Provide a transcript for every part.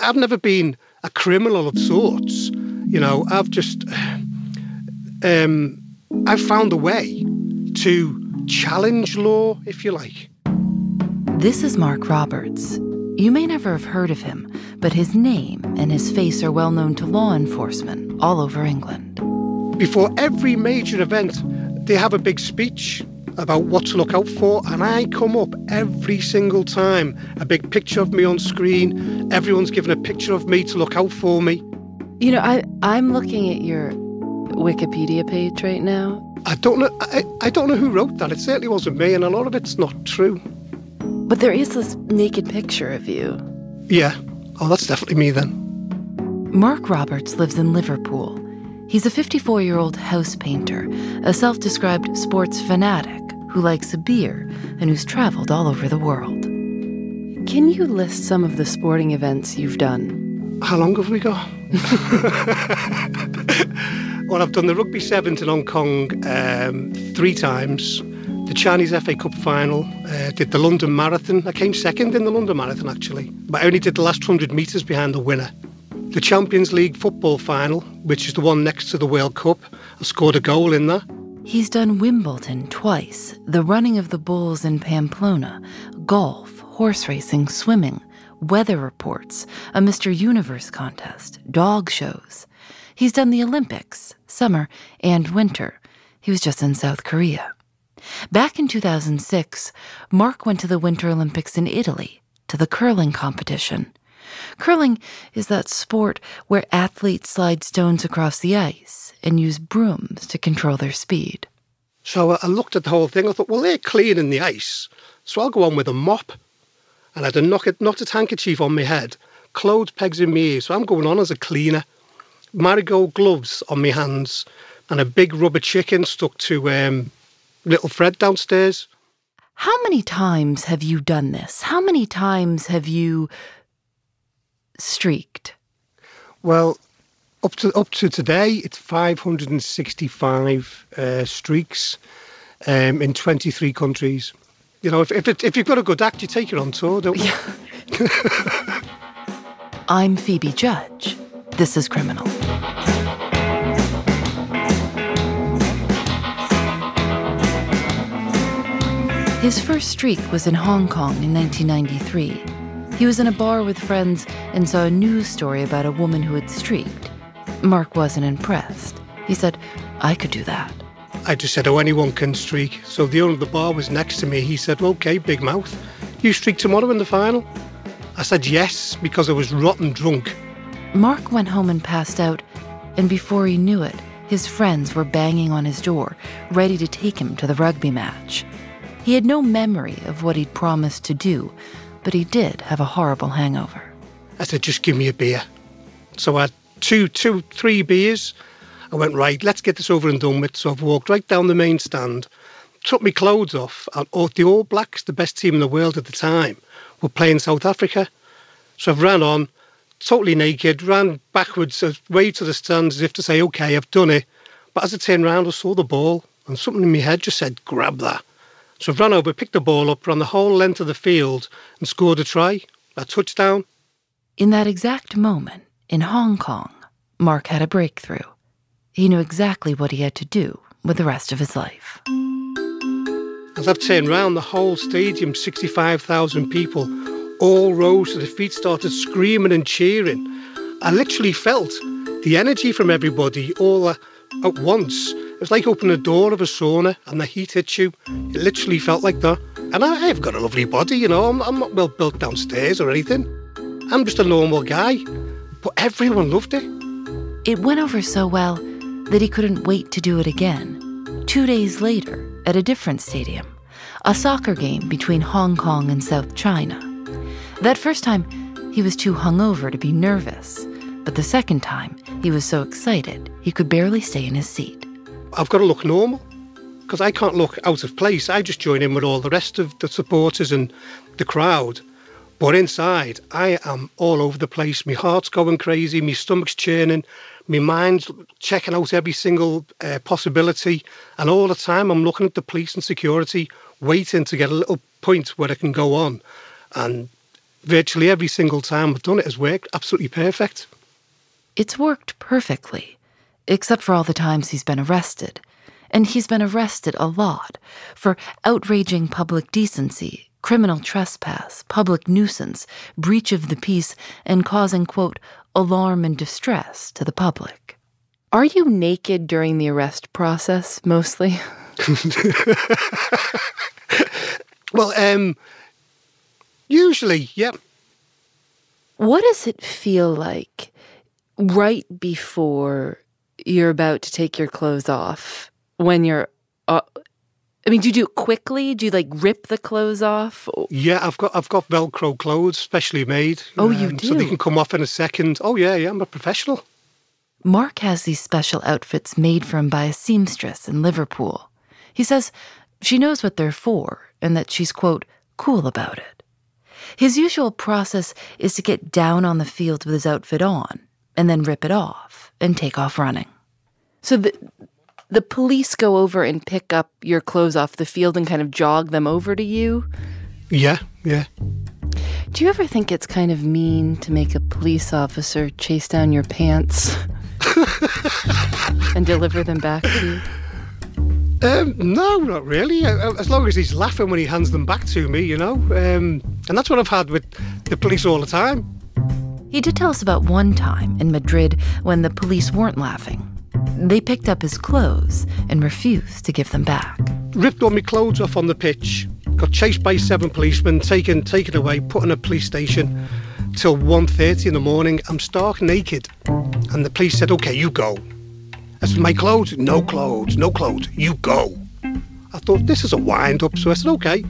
I've never been a criminal of sorts. You know, I've just, I've found a way to challenge law, if you like. This is Mark Roberts. You may never have heard of him, but his name and his face are well known to law enforcement all over England. Before every major event, they have a big speech about what to look out for, and I come up every single time. A big picture of me on screen, everyone's given a picture of me to look out for me. You know, I'm looking at your Wikipedia page right now. I don't know who wrote that. It certainly wasn't me, and a lot of it's not true. But there is this naked picture of you. Yeah. Oh, that's definitely me then. Mark Roberts lives in Liverpool. He's a 54-year-old house painter, a self-described sports fanatic who likes a beer and who's traveled all over the world. Can you list some of the sporting events you've done? How long have we got? Well, I've done the Rugby Sevens in Hong Kong 3 times, the Chinese FA Cup final, did the London Marathon. I came second in the London Marathon, actually, but I only did the last 100 metres behind the winner. The Champions League football final, which is the one next to the World Cup, I scored a goal in that. He's done Wimbledon twice, the running of the bulls in Pamplona, golf, horse racing, swimming, weather reports, a Mr. Universe contest, dog shows. He's done the Olympics, summer and winter. He was just in South Korea. Back in 2006, Mark went to the Winter Olympics in Italy, to the curling competition. Curling is that sport where athletes slide stones across the ice and use brooms to control their speed. So I looked at the whole thing. I thought, well, they're cleaning the ice, so I'll go on with a mop. And I had a knotted handkerchief on my head, clothes pegs in my ears, so I'm going on as a cleaner. Marigold gloves on my hands and a big rubber chicken stuck to little Fred downstairs. How many times have you done this? How many times have you streaked? Well, up to today, it's 565 streaks in 23 countries. You know, if you've got a good act, you take it on tour, don't you? I'm Phoebe Judge. This is Criminal. His first streak was in Hong Kong in 1993. He was in a bar with friends and saw a news story about a woman who had streaked. Mark wasn't impressed. He said, I could do that. I just said, oh, anyone can streak. So the owner of the bar was next to me. He said, OK, big mouth, you streak tomorrow in the final? I said yes, because I was rotten drunk. Mark went home and passed out, and before he knew it, his friends were banging on his door, ready to take him to the rugby match. He had no memory of what he'd promised to do, but he did have a horrible hangover. I said, just give me a beer. So I had three beers. I went, right, let's get this over and done with. So I've walked right down the main stand, took my clothes off, and the All Blacks, the best team in the world at the time, were playing South Africa. So I've ran on, totally naked, ran backwards, way to the stands as if to say, OK, I've done it. But as I turned round, I saw the ball, and something in my head just said, grab that. So I've run over, picked the ball up, ran the whole length of the field and scored a try, a touchdown. In that exact moment, in Hong Kong, Mark had a breakthrough. He knew exactly what he had to do with the rest of his life. As I've turned round, the whole stadium, 65,000 people, all rose to their feet, started screaming and cheering. I literally felt the energy from everybody all at once. It was like opening the door of a sauna and the heat hit you. It literally felt like that. And I've got a lovely body, you know. I'm not well built downstairs or anything. I'm just a normal guy. But everyone loved it. It went over so well that he couldn't wait to do it again. 2 days later, at a different stadium, a soccer game between Hong Kong and South China. That first time, he was too hungover to be nervous. But the second time, he was so excited, he could barely stay in his seat. I've got to look normal, because I can't look out of place. I just join in with all the rest of the supporters and the crowd. But inside, I am all over the place. My heart's going crazy, my stomach's churning, my mind's checking out every single possibility. And all the time, I'm looking at the police and security, waiting to get a little point where I can go on. And virtually every single time I've done it has worked absolutely perfect. It's worked perfectly, except for all the times he's been arrested. And he's been arrested a lot for outraging public decency, criminal trespass, public nuisance, breach of the peace, and causing, quote, alarm and distress to the public. Are you naked during the arrest process, mostly? Well, usually, yeah. What does it feel like right before you're about to take your clothes off when you're... I mean, do you do it quickly? Do you, like, rip the clothes off? Yeah, I've got Velcro clothes, specially made. Oh, you do? So they can come off in a second. Oh, yeah, I'm a professional. Mark has these special outfits made for him by a seamstress in Liverpool. He says she knows what they're for and that she's, quote, cool about it. His usual process is to get down on the field with his outfit on and then rip it off and take off running. So the police go over and pick up your clothes off the field and kind of jog them over to you? Yeah. Do you ever think it's kind of mean to make a police officer chase down your pants and deliver them back to you? No, not really. As long as he's laughing when he hands them back to me, you know. And that's what I've had with the police all the time. He did tell us about one time in Madrid when the police weren't laughing. They picked up his clothes and refused to give them back. Ripped all my clothes off on the pitch. Got chased by 7 policemen, taken away, put in a police station till 1:30 in the morning. I'm stark naked. And the police said, OK, you go. I said, my clothes? No clothes. You go. I thought, this is a wind-up. So I said, OK.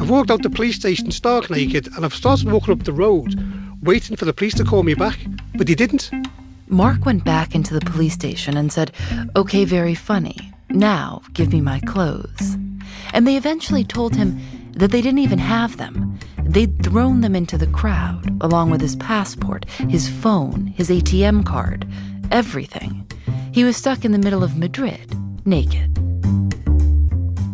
I've walked out the police station stark naked, and I've started walking up the road, waiting for the police to call me back. But they didn't. Mark went back into the police station and said, OK, very funny. Now give me my clothes. And they eventually told him that they didn't even have them. They'd thrown them into the crowd, along with his passport, his phone, his ATM card, everything. He was stuck in the middle of Madrid, naked.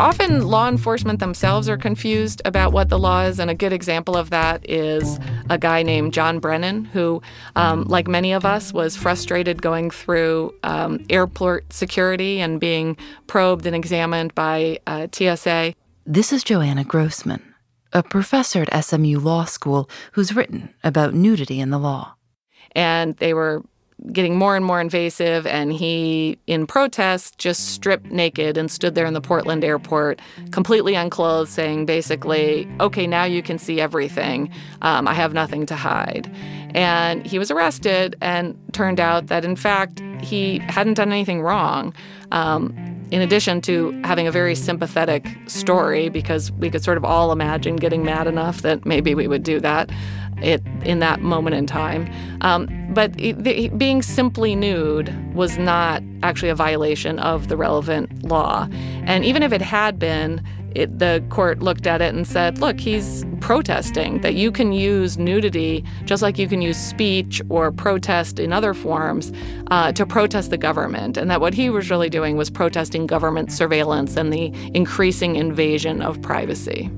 Often law enforcement themselves are confused about what the law is, and a good example of that is a guy named John Brennan, who, like many of us, was frustrated going through airport security and being probed and examined by TSA. This is Joanna Grossman, a professor at SMU Law School who's written about nudity in the law. And they were getting more and more invasive, and he, in protest, just stripped naked and stood there in the Portland airport, completely unclothed, saying basically, okay, now you can see everything. I have nothing to hide. And he was arrested, and turned out that, in fact, he hadn't done anything wrong. In addition to having a very sympathetic story, because we could sort of all imagine getting mad enough that maybe we would do that in that moment in time. But being simply nude was not actually a violation of the relevant law. And even if it had been, the court looked at it and said, look, he's protesting, that you can use nudity just like you can use speech or protest in other forms to protest the government, and that what he was really doing was protesting government surveillance and the increasing invasion of privacy.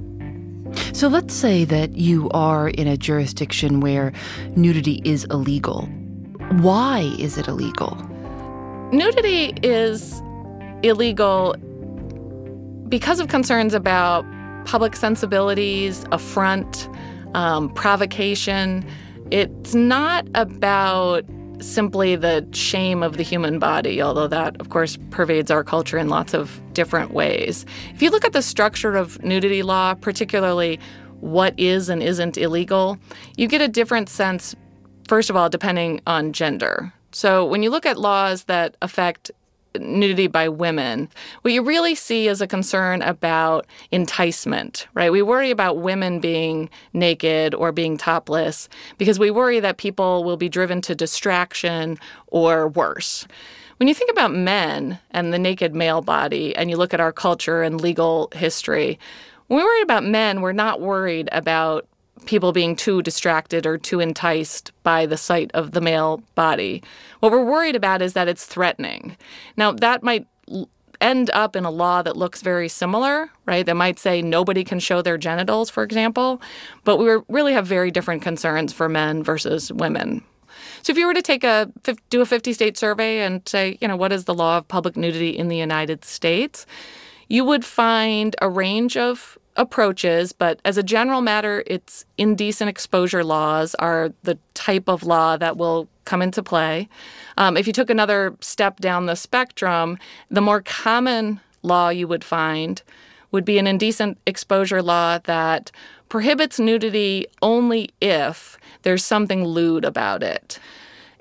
So let's say that you are in a jurisdiction where nudity is illegal. Why is it illegal? Nudity is illegal because of concerns about public sensibilities, affront, provocation. It's not about simply the shame of the human body, although that, of course, pervades our culture in lots of different ways. If you look at the structure of nudity law, particularly what is and isn't illegal, you get a different sense, first of all, depending on gender. So when you look at laws that affect nudity by women, what you really see is a concern about enticement, right? We worry about women being naked or being topless because we worry that people will be driven to distraction or worse. When you think about men and the naked male body, and you look at our culture and legal history, when we're worried about men, we're not worried about people being too distracted or too enticed by the sight of the male body. What we're worried about is that it's threatening. Now, that might end up in a law that looks very similar, right? That might say nobody can show their genitals, for example, but we really have very different concerns for men versus women. So if you were to take do a 50-state survey and say, you know, what is the law of public nudity in the United States, you would find a range of approaches, but as a general matter, it's indecent exposure laws are the type of law that will come into play. If you took another step down the spectrum, the more common law you would find would be an indecent exposure law that prohibits nudity only if there's something lewd about it.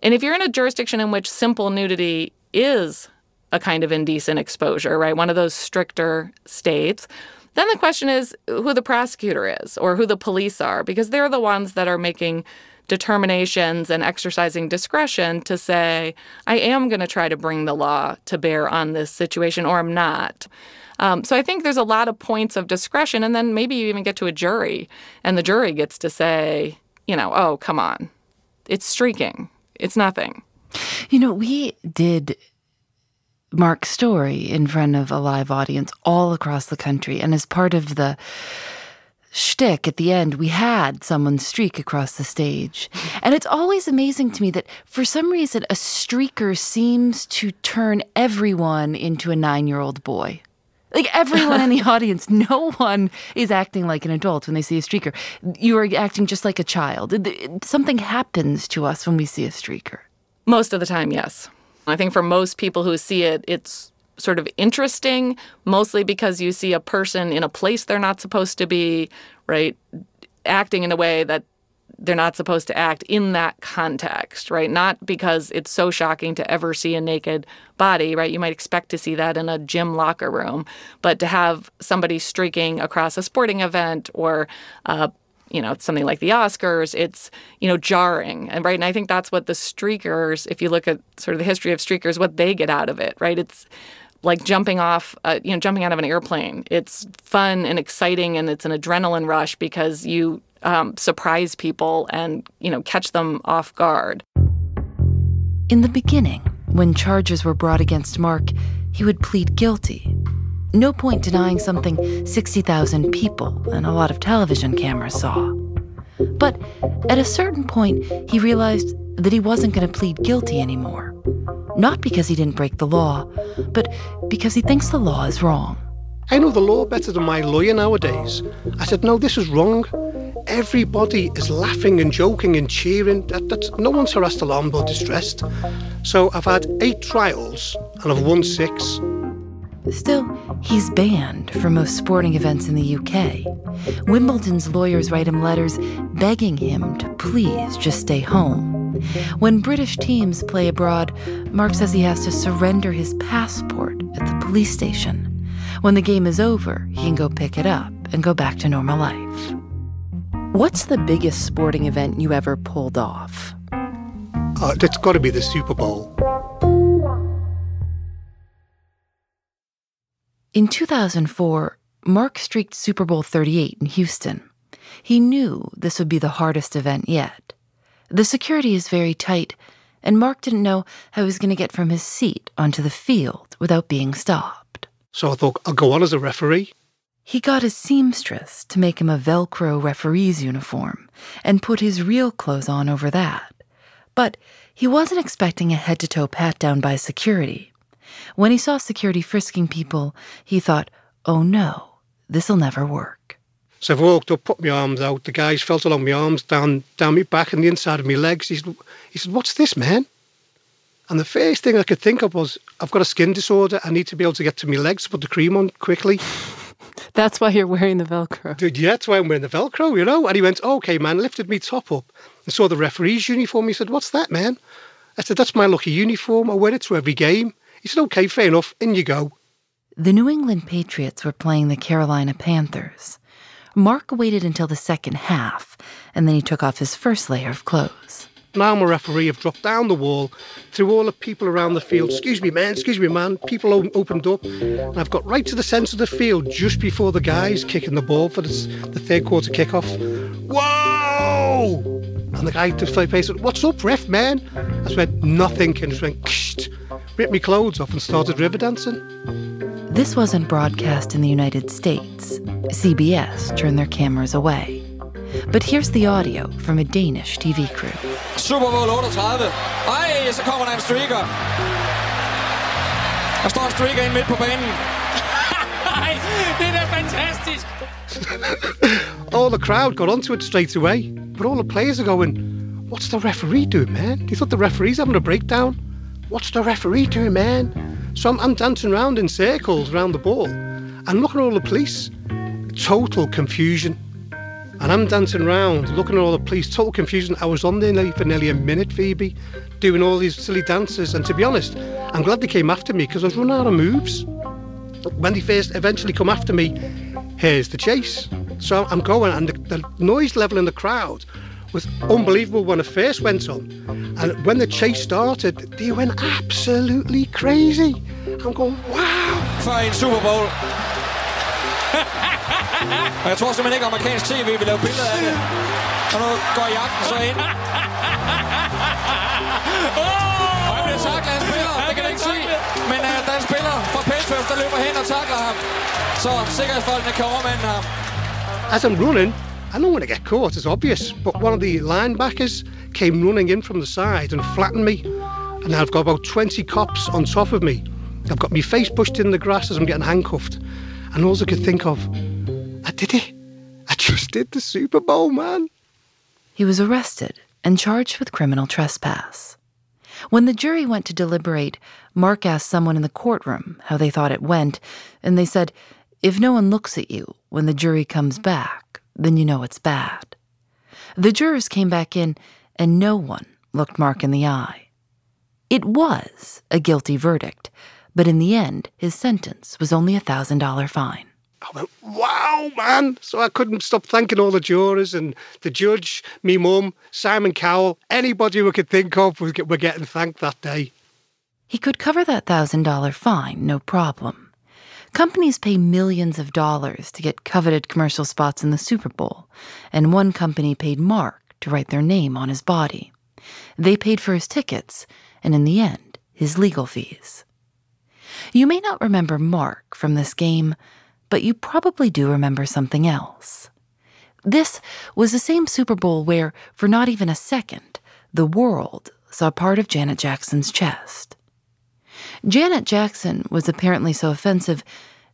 And if you're in a jurisdiction in which simple nudity is a kind of indecent exposure, right, one of those stricter states, then the question is who the prosecutor is or who the police are, because they're the ones that are making determinations and exercising discretion to say, I am going to try to bring the law to bear on this situation or I'm not. So I think there's a lot of points of discretion, and then maybe you even get to a jury and the jury gets to say, you know, oh, come on. It's streaking. It's nothing. You know, we did Mark's story in front of a live audience all across the country, and as part of the shtick at the end, we had someone streak across the stage. And it's always amazing to me that for some reason a streaker seems to turn everyone into a 9-year-old boy. Like everyone in the audience, no one is acting like an adult when they see a streaker. You are acting just like a child. Something happens to us when we see a streaker. Most of the time, yes. I think for most people who see it, it's sort of interesting, mostly because you see a person in a place they're not supposed to be, right, acting in a way that they're not supposed to act in that context, right? Not because it's so shocking to ever see a naked body, right? You might expect to see that in a gym locker room, but to have somebody streaking across a sporting event or you know, something like the Oscars, it's, you know, jarring. And right. And I think that's what the streakers, if you look at sort of the history of streakers, what they get out of it, right? It's like jumping off, you know, jumping out of an airplane. It's fun and exciting and it's an adrenaline rush because you surprise people and, you know, catch them off guard. In the beginning, when charges were brought against Mark, he would plead guilty. No point denying something 60,000 people and a lot of television cameras saw. But at a certain point, he realized that he wasn't going to plead guilty anymore. Not because he didn't break the law, but because he thinks the law is wrong. I know the law better than my lawyer nowadays. I said, no, this is wrong. Everybody is laughing and joking and cheering. No one's harassed, alarmed or distressed. So I've had 8 trials and I've won 6. Still, he's banned from most sporting events in the UK. Wimbledon's lawyers write him letters begging him to please just stay home. When British teams play abroad, Mark says he has to surrender his passport at the police station. When the game is over, he can go pick it up and go back to normal life. What's the biggest sporting event you ever pulled off? It's got to be the Super Bowl. In 2004, Mark streaked Super Bowl 38 in Houston. He knew this would be the hardest event yet. The security is very tight, and Mark didn't know how he was going to get from his seat onto the field without being stopped. So I thought, I'll go on as a referee. He got his seamstress to make him a Velcro referee's uniform and put his real clothes on over that. But he wasn't expecting a head-to-toe pat-down by security. When he saw security frisking people, he thought, oh no, this'll never work. So I've walked up, put my arms out, the guys felt along my arms, down my back and the inside of my legs. He said, what's this, man? And the first thing I could think of was, I've got a skin disorder, I need to be able to get to my legs, put the cream on quickly. That's why you're wearing the Velcro. Dude, yeah, that's why I'm wearing the Velcro, you know? And he went, okay, man, lifted me top up and saw the referee's uniform. He said, what's that, man? I said, that's my lucky uniform, I wear it to every game. He said, okay, fair enough, in you go. The New England Patriots were playing the Carolina Panthers. Mark waited until the second half, and then he took off his first layer of clothes. Now I'm a referee, I've dropped down the wall, through all the people around the field. Excuse me, man. People opened up, and I've got right to the centre of the field just before the guy's kicking the ball for the third quarter kickoff. Whoa! And the guy to the face said, what's up, ref, man? I just went, nothing, and just went, ksh, ripped my clothes off and started river dancing. This wasn't broadcast in the United States. CBS turned their cameras away. But here's the audio from a Danish TV crew. Super Bowl 38. Ej, så kommer der en streaker. Der står en streaker inde midt på banen. Ej, det er fantastisk. All the crowd got onto it straight away, but all the players are going, what's the referee doing, man? They thought the referee's having a breakdown. What's the referee doing, man? So I'm dancing around in circles around the ball, and look at all the police, total confusion. And I'm dancing around, looking at all the police, total confusion. I was on there for nearly a minute, Phoebe, doing all these silly dances. And to be honest, I'm glad they came after me because I was running out of moves. When they first eventually come after me, here's the chase. So I'm going, and the noise level in the crowd was unbelievable when I first went on. And when the chase started, they went absolutely crazy. I'm going, wow. Fine, Super Bowl. Og jeg tror simpelthen ikke, amerikansk TV vil lave billeder af det. Og nu går jagten så ind. Og han bliver taklet af en spiller, det kan jeg ikke sige. Men der er en spiller fra Panthers, der løber hen og takler ham. Så sikkerhedsfolkene kan overmande ham. As I'm running, I don't want to get caught, it's obvious. But one of the linebackers came running in from the side and flattened me. And I've got about 20 cops on top of me. I've got my face pushed in the grass as I'm getting handcuffed. And all I could think of, I did it. I just did the Super Bowl, man. He was arrested and charged with criminal trespass. When the jury went to deliberate, Mark asked someone in the courtroom how they thought it went, and they said, if no one looks at you when the jury comes back, then you know it's bad. The jurors came back in, and no one looked Mark in the eye. It was a guilty verdict, but in the end, his sentence was only a $1,000 fine. I went, wow, man. So I couldn't stop thanking all the jurors and the judge, me mum, Simon Cowell, anybody we could think of were getting thanked that day. He could cover that $1,000 fine, no problem. Companies pay millions of dollars to get coveted commercial spots in the Super Bowl, and one company paid Mark to write their name on his body. They paid for his tickets, and in the end, his legal fees. You may not remember Mark from this game, but you probably do remember something else. This was the same Super Bowl where, for not even a second, the world saw part of Janet Jackson's chest. Janet Jackson was apparently so offensive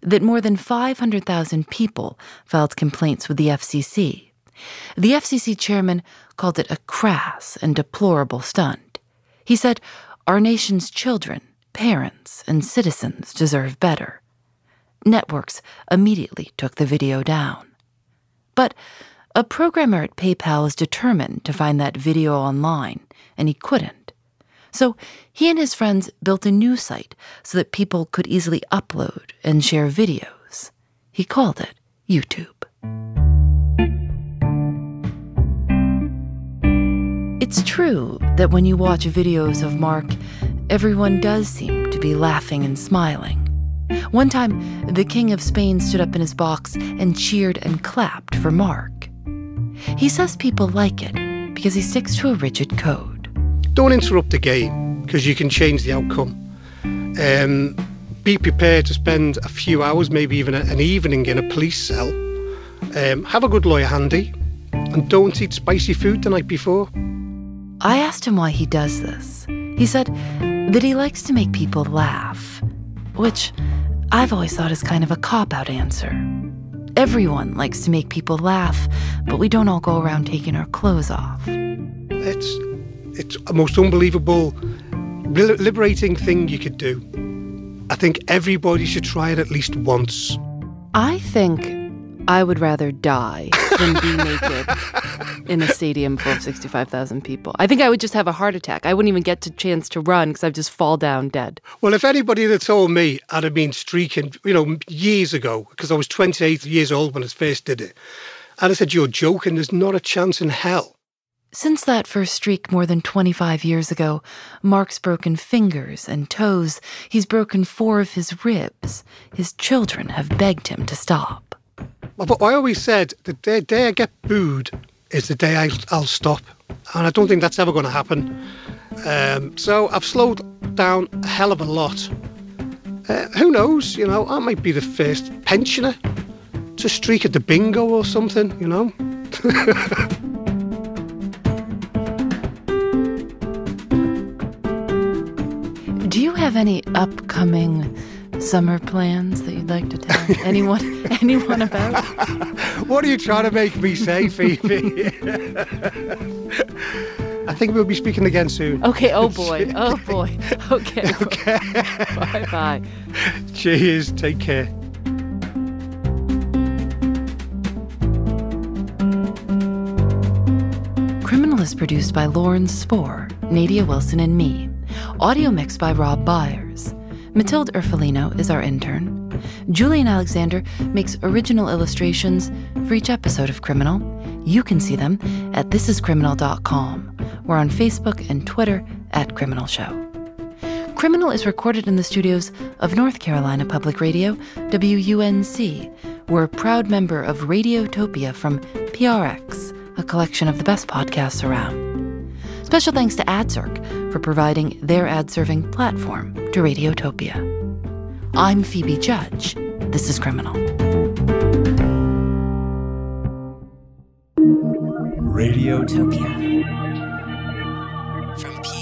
that more than 500,000 people filed complaints with the FCC. The FCC chairman called it a crass and deplorable stunt. He said, our nation's children, parents, and citizens deserve better. Networks immediately took the video down. But a programmer at PayPal was determined to find that video online, and he couldn't. So he and his friends built a new site so that people could easily upload and share videos. He called it YouTube. It's true that when you watch videos of Mark, everyone does seem to be laughing and smiling. One time, the King of Spain stood up in his box and cheered and clapped for Mark. He says people like it because he sticks to a rigid code. Don't interrupt the game because you can change the outcome. Be prepared to spend a few hours, maybe even an evening in a police cell. Have a good lawyer handy and don't eat spicy food the night before. I asked him why he does this. He said that he likes to make people laugh, which I've always thought is kind of a cop-out answer. Everyone likes to make people laugh, but we don't all go around taking our clothes off. It's the most unbelievable, liberating thing you could do. I think everybody should try it at least once. I think I would rather die than be naked in a stadium full of 65,000 people. I think I would just have a heart attack. I wouldn't even get a chance to run because I'd just fall down dead. Well, if anybody had told me I'd have been streaking, you know, years ago, because I was 28 years old when I first did it, I'd have said, you're joking, there's not a chance in hell. Since that first streak more than 25 years ago, Mark's broken fingers and toes, he's broken 4 of his ribs. His children have begged him to stop. But I always said, the day I get booed is the day I'll stop. And I don't think that's ever going to happen. So I've slowed down a hell of a lot. Who knows, you know, I might be the first pensioner to streak at the bingo or something, you know. Do you have any upcoming summer plans that you'd like to tell anyone about? What are you trying to make me say, Phoebe? I think we'll be speaking again soon. Okay, oh boy, oh boy. Okay. Okay. Bye-bye. Cheers, take care. Criminal is produced by Lauren Spohr, Nadia Wilson, and me. Audio mixed by Rob Byers. Matilde Erfolino is our intern. Julian Alexander makes original illustrations for each episode of Criminal. You can see them at thisiscriminal.com. We're on Facebook and Twitter at Criminal Show. Criminal is recorded in the studios of North Carolina Public Radio, WUNC. We're a proud member of Radiotopia from PRX, a collection of the best podcasts around. Special thanks to AdCirc for providing their ad-serving platform to Radiotopia. I'm Phoebe Judge. This is Criminal. Radiotopia. From